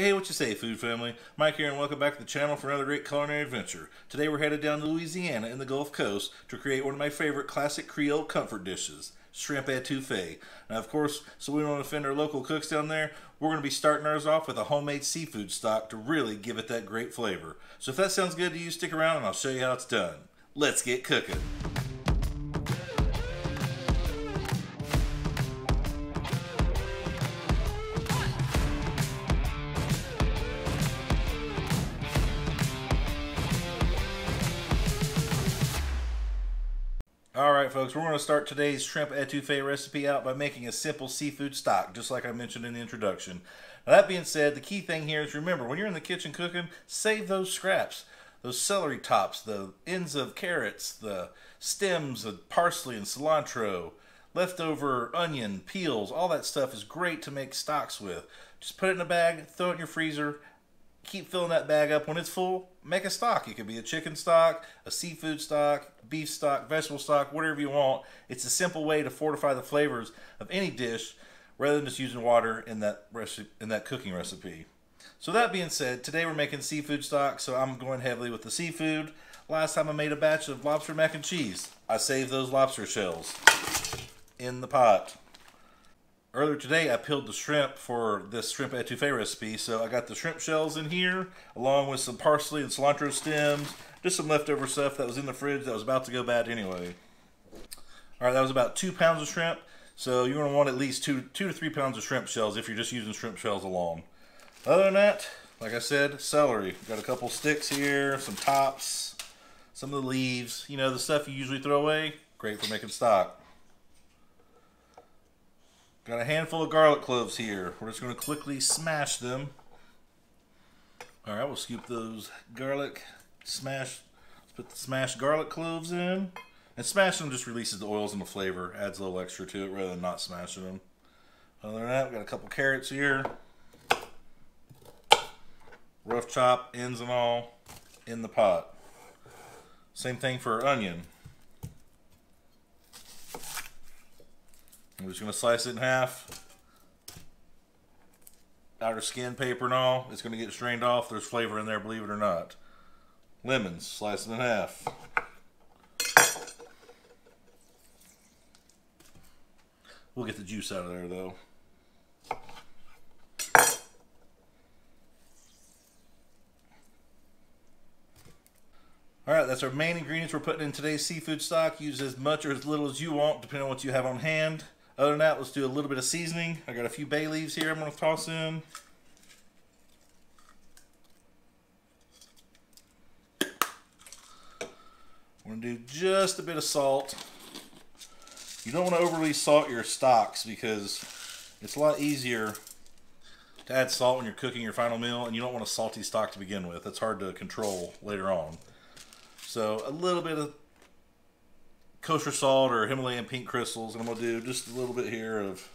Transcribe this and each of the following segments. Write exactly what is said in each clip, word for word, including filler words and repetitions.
Hey, what you say, food family? Mike here, and welcome back to the channel for another great culinary adventure. Today we're headed down to Louisiana and the Gulf Coast to create one of my favorite classic Creole comfort dishes, shrimp étouffée. Now, of course, so we don't offend our local cooks down there, we're going to be starting ours off with a homemade seafood stock to really give it that great flavor. So if that sounds good to you, stick around and I'll show you how it's done. Let's get cooking. Alright folks, we're going to start today's shrimp étouffée recipe out by making a simple seafood stock, just like I mentioned in the introduction. Now that being said, the key thing here is remember, when you're in the kitchen cooking, save those scraps. Those celery tops, the ends of carrots, the stems of parsley and cilantro, leftover onion, peels, all that stuff is great to make stocks with. Just put it in a bag, throw it in your freezer, keep filling that bag up. When it's full, make a stock. It could be a chicken stock, a seafood stock, beef stock, vegetable stock, whatever you want. It's a simple way to fortify the flavors of any dish rather than just using water in that recipe, in that cooking recipe. So that being said, today we're making seafood stock, so I'm going heavily with the seafood. Last time I made a batch of lobster mac and cheese. I saved those lobster shells in the pot. Earlier today, I peeled the shrimp for this shrimp étouffée recipe, so I got the shrimp shells in here, along with some parsley and cilantro stems, just some leftover stuff that was in the fridge that was about to go bad anyway. All right, that was about two pounds of shrimp, so you're going to want at least two, two to three pounds of shrimp shells if you're just using shrimp shells alone. Other than that, like I said, celery. Got a couple sticks here, some tops, some of the leaves, you know, the stuff you usually throw away, great for making stock. Got a handful of garlic cloves here. We're just going to quickly smash them. All right, we'll scoop those garlic, smash, let's put the smashed garlic cloves in. And smashing them just releases the oils and the flavor, adds a little extra to it rather than not smashing them. Other than that, we've got a couple carrots here. Rough chop, ends and all, in the pot. Same thing for our onion. I'm just going to slice it in half. Outer skin, paper and all. It's going to get strained off. There's flavor in there, believe it or not. Lemons, slice it in half. We'll get the juice out of there, though. Alright, that's our main ingredients we're putting in today's seafood stock. Use as much or as little as you want, depending on what you have on hand. Other than that, let's do a little bit of seasoning. I got a few bay leaves here I'm going to toss in. We're going to do just a bit of salt. You don't want to overly salt your stocks because it's a lot easier to add salt when you're cooking your final meal, and you don't want a salty stock to begin with. It's hard to control later on. So a little bit of kosher salt or Himalayan pink crystals. And I'm going to do just a little bit here of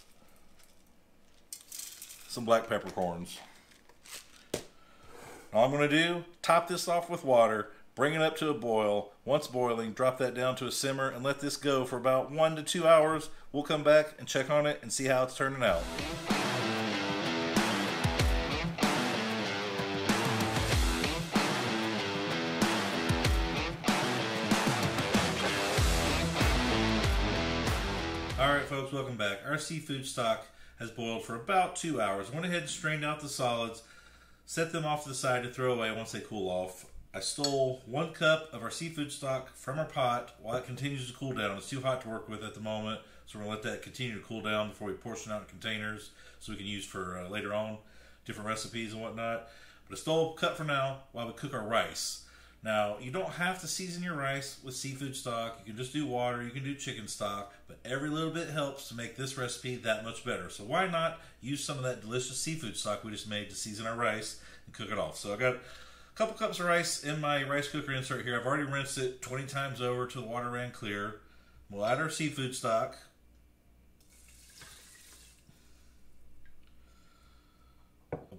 some black peppercorns. All I'm going to do, top this off with water, bring it up to a boil. Once boiling, drop that down to a simmer and let this go for about one to two hours. We'll come back and check on it and see how it's turning out. Alright folks, welcome back. Our seafood stock has boiled for about two hours. I went ahead and strained out the solids, set them off to the side to throw away once they cool off. I stole one cup of our seafood stock from our pot while it continues to cool down. It's too hot to work with at the moment, so we're going to let that continue to cool down before we portion out in containers so we can use for uh, later on different recipes and whatnot. But I stole a cup for now while we cook our rice. Now, you don't have to season your rice with seafood stock. You can just do water, you can do chicken stock, but every little bit helps to make this recipe that much better. So why not use some of that delicious seafood stock we just made to season our rice and cook it off. So I got a couple cups of rice in my rice cooker insert here. I've already rinsed it twenty times over till the water ran clear. We'll add our seafood stock.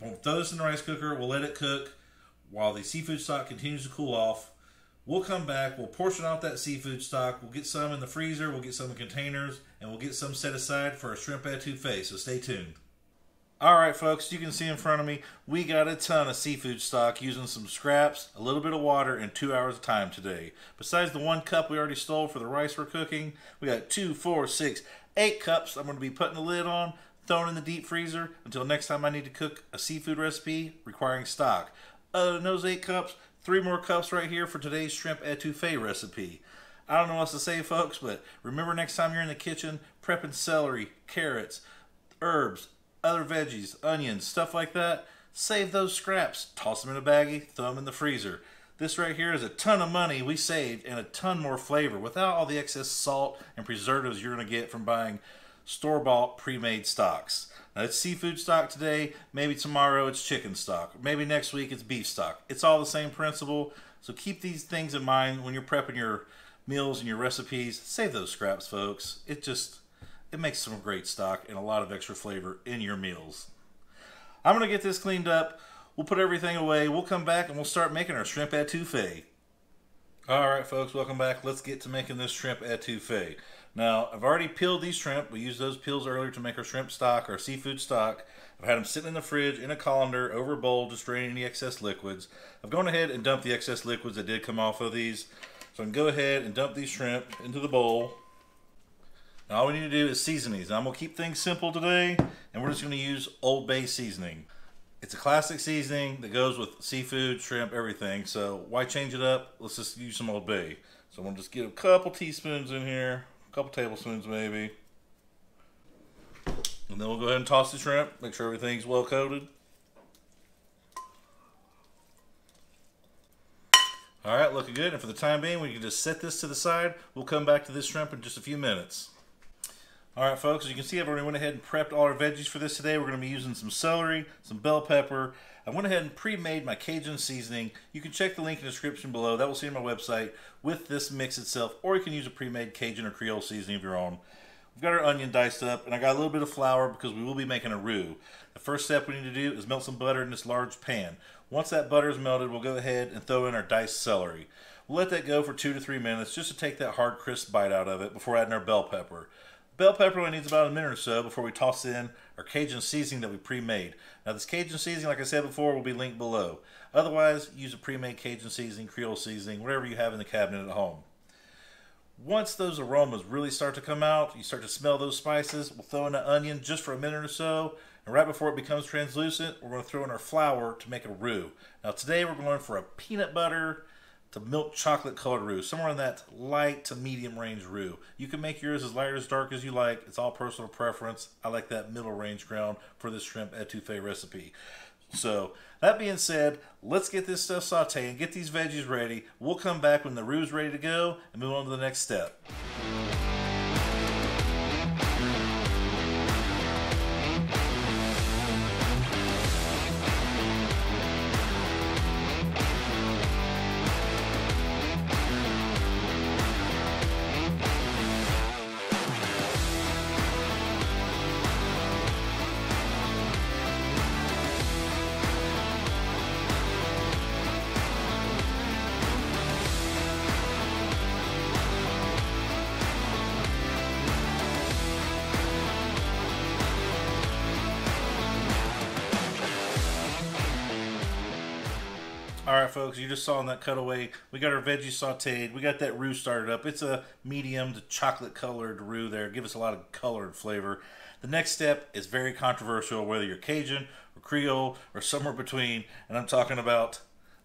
We'll throw this in the rice cooker, we'll let it cook. While the seafood stock continues to cool off, we'll come back, we'll portion out that seafood stock, we'll get some in the freezer, we'll get some in containers, and we'll get some set aside for a shrimp étouffée, so stay tuned. Alright folks, you can see in front of me, we got a ton of seafood stock using some scraps, a little bit of water, and two hours of time today. Besides the one cup we already stole for the rice we're cooking, we got two, four, six, eight cups I'm going to be putting the lid on, throwing in the deep freezer until next time I need to cook a seafood recipe requiring stock. Other than those eight cups, three more cups right here for today's shrimp etouffee recipe. I don't know what else to say folks, but remember next time you're in the kitchen, prepping celery, carrots, herbs, other veggies, onions, stuff like that, save those scraps, toss them in a baggie, throw them in the freezer. This right here is a ton of money we saved and a ton more flavor without all the excess salt and preservatives you're going to get from buying store-bought pre-made stocks. Now it's seafood stock today, maybe tomorrow it's chicken stock, maybe next week it's beef stock. It's all the same principle, so keep these things in mind when you're prepping your meals and your recipes. Save those scraps folks, it just It makes some great stock and a lot of extra flavor in your meals. I'm going to get this cleaned up. We'll put everything away. We'll come back and we'll start making our shrimp etouffee. Alright folks, welcome back. Let's get to making this shrimp etouffee. Now, I've already peeled these shrimp. We used those peels earlier to make our shrimp stock, our seafood stock. I've had them sitting in the fridge, in a colander, over a bowl, just draining the excess liquids. I've gone ahead and dumped the excess liquids that did come off of these. So I can go ahead and dump these shrimp into the bowl. Now all we need to do is season these. Now, I'm going to keep things simple today, and we're just going to use Old Bay seasoning. It's a classic seasoning that goes with seafood, shrimp, everything, so why change it up? Let's just use some Old Bay. So I'm going to just get a couple teaspoons in here, a couple tablespoons maybe. And then we'll go ahead and toss the shrimp, make sure everything's well coated. Alright, looking good, and for the time being, we can just set this to the side. We'll come back to this shrimp in just a few minutes. Alright folks, as you can see, I've already went ahead and prepped all our veggies for this today. We're going to be using some celery, some bell pepper. I went ahead and pre-made my Cajun seasoning. You can check the link in the description below. That will see on my website with this mix itself, or you can use a pre-made Cajun or Creole seasoning of your own. We've got our onion diced up, and I got a little bit of flour because we will be making a roux. The first step we need to do is melt some butter in this large pan. Once that butter is melted, we'll go ahead and throw in our diced celery. We'll let that go for two to three minutes just to take that hard, crisp bite out of it before adding our bell pepper. Bell pepper only needs about a minute or so before we toss in our Cajun seasoning that we pre-made. Now this Cajun seasoning, like I said before, will be linked below. Otherwise, use a pre-made Cajun seasoning, Creole seasoning, whatever you have in the cabinet at home. Once those aromas really start to come out, you start to smell those spices, we'll throw in an onion just for a minute or so. And right before it becomes translucent, we're going to throw in our flour to make a roux. Now today we're going for a peanut butter to milk chocolate colored roux, somewhere in that light to medium range roux. You can make yours as light or as dark as you like. It's all personal preference. I like that middle range ground for this shrimp etouffee recipe. So that being said, let's get this stuff sauteed and get these veggies ready. We'll come back when the roux is ready to go and move on to the next step. Alright folks, you just saw in that cutaway, we got our veggies sauteed, we got that roux started up. It's a medium to chocolate colored roux there, give us a lot of color and flavor. The next step is very controversial, whether you're Cajun or Creole or somewhere between, and I'm talking about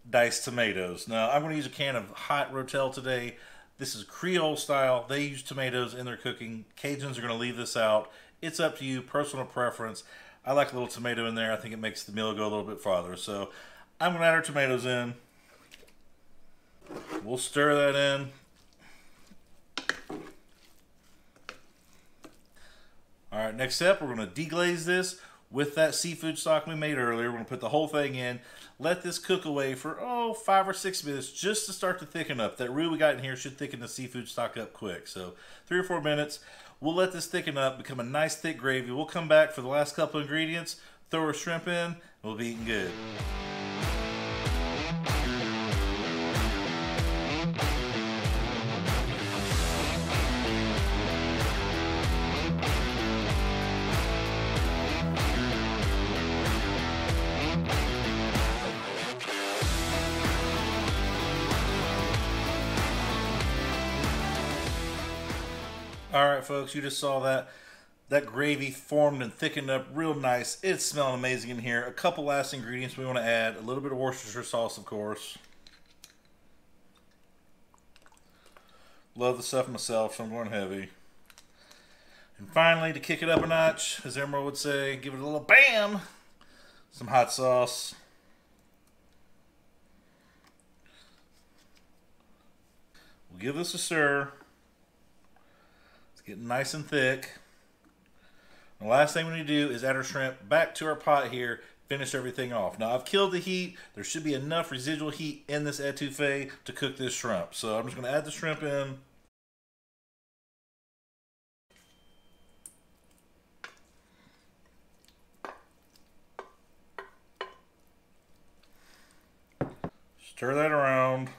diced tomatoes. Now I'm going to use a can of hot Rotel today. This is Creole style, they use tomatoes in their cooking. Cajuns are going to leave this out. It's up to you, personal preference. I like a little tomato in there, I think it makes the meal go a little bit farther. So I'm going to add our tomatoes in. We'll stir that in. Alright, next step, we're going to deglaze this with that seafood stock we made earlier. We're going to put the whole thing in. Let this cook away for, oh, five or six minutes just to start to thicken up. That roux we got in here should thicken the seafood stock up quick. So three or four minutes. We'll let this thicken up, become a nice thick gravy. We'll come back for the last couple ingredients, throw our shrimp in, and we'll be eating good. Alright folks, you just saw that. That gravy formed and thickened up real nice. It's smelling amazing in here. A couple last ingredients we want to add. A little bit of Worcestershire sauce, of course. Love the stuff myself, so I'm going heavy. And finally, to kick it up a notch, as Emeril would say, give it a little bam! Some hot sauce. We'll give this a stir. It's getting nice and thick. The last thing we need to do is add our shrimp back to our pot here, finish everything off. Now I've killed the heat. There should be enough residual heat in this etouffee to cook this shrimp. So I'm just gonna add the shrimp in. Stir that around.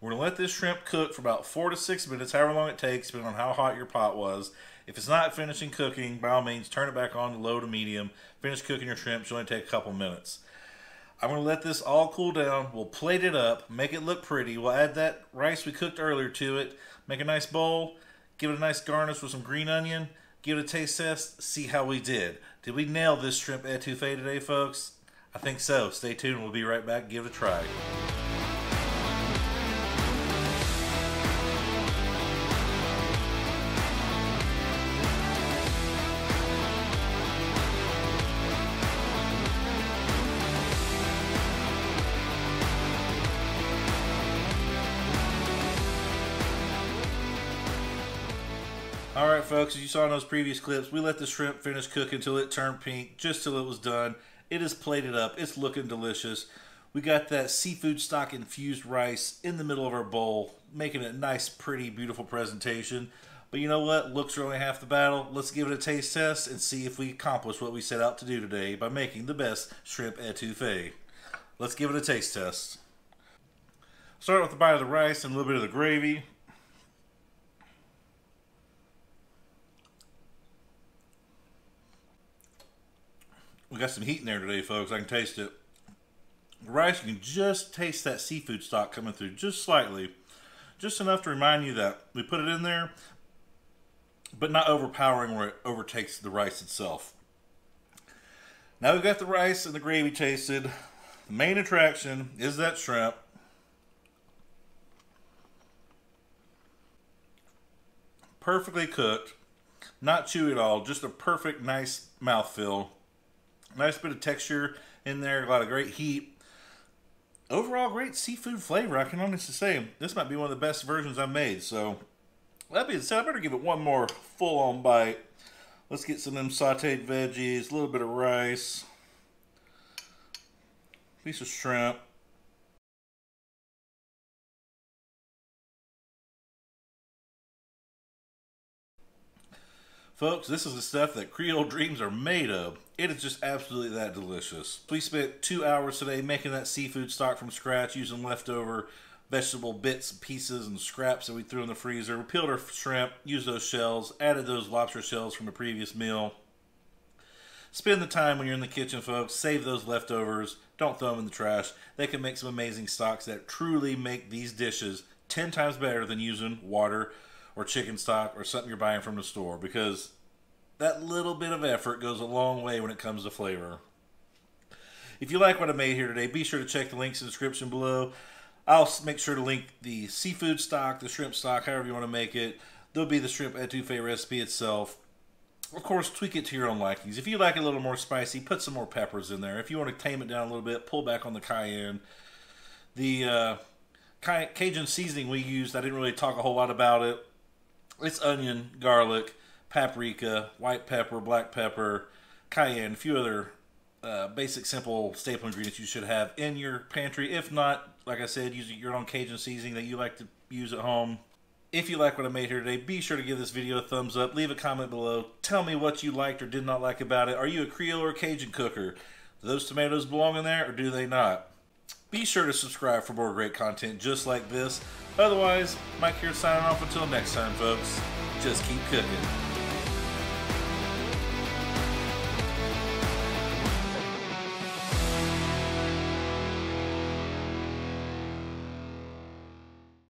We're gonna let this shrimp cook for about four to six minutes, however long it takes, depending on how hot your pot was. If it's not finishing cooking, by all means, turn it back on to low to medium. Finish cooking your shrimp. It'll only take a couple minutes. I'm going to let this all cool down. We'll plate it up, make it look pretty. We'll add that rice we cooked earlier to it. Make a nice bowl. Give it a nice garnish with some green onion. Give it a taste test. See how we did. Did we nail this shrimp etouffee today, folks? I think so. Stay tuned. We'll be right back. Give it a try. Alright folks, as you saw in those previous clips, we let the shrimp finish cooking until it turned pink, just till it was done. It is plated up. It's looking delicious. We got that seafood stock infused rice in the middle of our bowl, making it a nice, pretty, beautiful presentation. But you know what? Looks are only half the battle. Let's give it a taste test and see if we accomplish what we set out to do today by making the best shrimp etouffee. Let's give it a taste test. Start with a bite of the rice and a little bit of the gravy. We got some heat in there today, folks. I can taste it. The rice, you can just taste that seafood stock coming through just slightly. Just enough to remind you that we put it in there, but not overpowering where it overtakes the rice itself. Now we've got the rice and the gravy tasted. The main attraction is that shrimp. Perfectly cooked. Not chewy at all. Just a perfect, nice mouthfeel. Nice bit of texture in there, a lot of great heat. Overall, great seafood flavor. I can honestly say this might be one of the best versions I've made. So, that being said, I better give it one more full-on bite. Let's get some of them sauteed veggies, a little bit of rice, piece of shrimp. Folks, this is the stuff that Creole dreams are made of. It is just absolutely that delicious. We spent two hours today making that seafood stock from scratch using leftover vegetable bits, pieces, and scraps that we threw in the freezer. We peeled our shrimp, used those shells, added those lobster shells from the previous meal. Spend the time when you're in the kitchen, folks. Save those leftovers. Don't throw them in the trash. They can make some amazing stocks that truly make these dishes ten times better than using water or chicken stock or something you're buying from the store, because that little bit of effort goes a long way when it comes to flavor. If you like what I made here today, be sure to check the links in the description below. I'll make sure to link the seafood stock, the shrimp stock, however you want to make it. There'll be the shrimp etouffee recipe itself. Of course, tweak it to your own likings. If you like it a little more spicy, put some more peppers in there. If you want to tame it down a little bit, pull back on the cayenne. The uh, Cajun seasoning we used, I didn't really talk a whole lot about it. It's onion, garlic, paprika, white pepper, black pepper, cayenne, a few other uh, basic, simple staple ingredients you should have in your pantry. If not, like I said, use your own Cajun seasoning that you like to use at home. If you like what I made here today, be sure to give this video a thumbs up. Leave a comment below. Tell me what you liked or did not like about it. Are you a Creole or Cajun cooker? Do those tomatoes belong in there or do they not? Be sure to subscribe for more great content just like this. Otherwise, Mike here signing off until next time, folks. Just keep cooking.